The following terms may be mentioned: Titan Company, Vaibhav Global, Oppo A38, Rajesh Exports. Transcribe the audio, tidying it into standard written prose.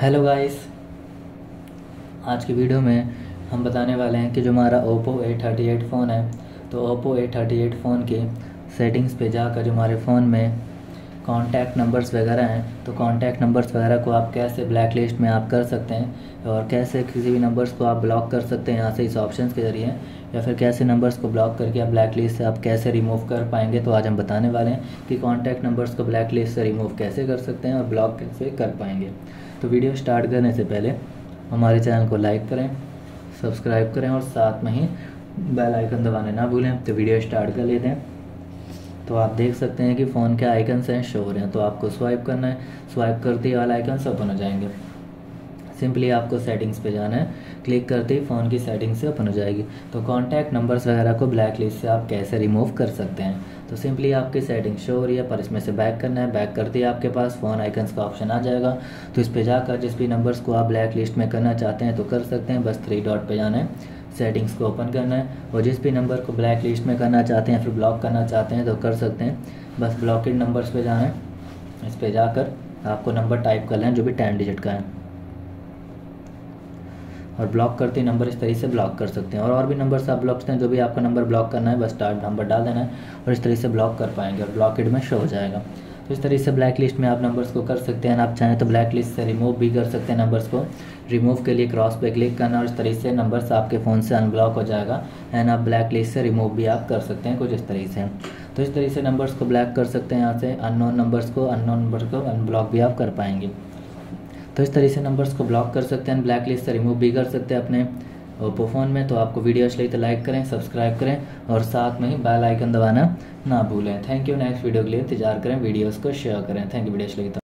Hello guys, आज की video में हम बताने वाले हैं कि जो हमारा Oppo A38 फ़ोन है तो Oppo A38 फ़ोन के सेटिंग्स पे जाकर जो हमारे फ़ोन में कॉन्टैक्ट नंबर्स वगैरह हैं तो कॉन्टैक्ट नंबर्स वगैरह को आप कैसे ब्लैक लिस्ट में आप कर सकते हैं और कैसे किसी भी नंबर्स को आप ब्लॉक कर सकते हैं यहाँ से इस ऑप्शन के ज़रिए, या फिर कैसे नंबर्स को ब्लॉक करके आप ब्लैक लिस्ट से आप कैसे रिमूव कर पाएंगे। तो आज हम बताने वाले हैं कि कॉन्टैक्ट नंबर्स को ब्लैक लिस्ट से रिमूव कैसे कर सकते हैं और ब्लॉक कैसे कर पाएंगे। तो वीडियो स्टार्ट करने से पहले हमारे चैनल को लाइक करें, सब्सक्राइब करें और साथ में ही बेल आइकन दबाने ना भूलें। तो वीडियो स्टार्ट कर लेते हैं। तो आप देख सकते हैं कि फ़ोन के आइकन्स हैं, शो हो रहे हैं, तो आपको स्वाइप करना है। स्वाइप करते ही वाला आइकन ओपन हो जाएंगे। सिंपली आपको सेटिंग्स पे जाना है, क्लिक करते ही फ़ोन की सेटिंग्स से ओपन हो जाएगी। तो कॉन्टैक्ट नंबर्स वगैरह को ब्लैक लिस्ट से आप कैसे रिमूव कर सकते हैं, तो सिंपली आपकी सेटिंग शो हो रही है पर इसमें से बैक करना है। बैक करते ही आपके पास फ़ोन आइकन्स का ऑप्शन आ जाएगा, तो इस पर जाकर जिस भी नंबर्स को आप ब्लैक लिस्ट में करना चाहते हैं तो कर सकते हैं। बस 3 डॉट पर जाना है, सेटिंग्स को ओपन करना है और जिस भी नंबर को ब्लैक लिस्ट में करना चाहते हैं फिर ब्लॉक करना चाहते हैं तो कर सकते हैं। बस ब्लॉकेड नंबर्स पे जाना है, इस पे जाकर आपको नंबर टाइप कर लेना है जो भी 10 डिजिट का है और ब्लॉक करते नंबर इस तरीके से ब्लॉक कर सकते हैं। और भी नंबर्स आप ब्लॉक करते हैं, जो भी आपका नंबर ब्लॉक करना है बस स्टार्ट नंबर डाल देना है और इस तरीके से ब्लॉक कर पाएंगे और ब्लॉकेड में शो हो जाएगा। तो इस तरीके से ब्लैक लिस्ट में आप नंबर्स को कर सकते हैं। आप चाहें तो ब्लैक लिस्ट से रिमूव भी कर सकते हैं नंबर्स को। रिमूव के लिए क्रॉस पे क्लिक करना और इस तरीके से नंबर्स आपके फ़ोन से अनब्लॉक हो जाएगा एंड आप ब्लैक लिस्ट से रिमूव भी आप कर सकते हैं कुछ इस तरीके से। तो इस तरीके से नंबर्स को ब्लैक कर सकते हैं, यहाँ से अननोन नंबर्स को अनब्लॉक भी आप कर पाएंगे। तो इस तरीके से नंबर्स को ब्लॉक कर सकते हैं, ब्लैक लिस्ट से रिमूव भी कर सकते हैं अपने ओप्पो फ़ोन में। तो आपको वीडियो अच्छी लगी तो लाइक करें, सब्सक्राइब करें और साथ में ही बेल आइकन दबाना ना भूलें। Thank you. नेक्स्ट वीडियो के लिए इंतजार करें, वीडियोस को शेयर करें। Thank you. वीडियो अच्छी लगी तो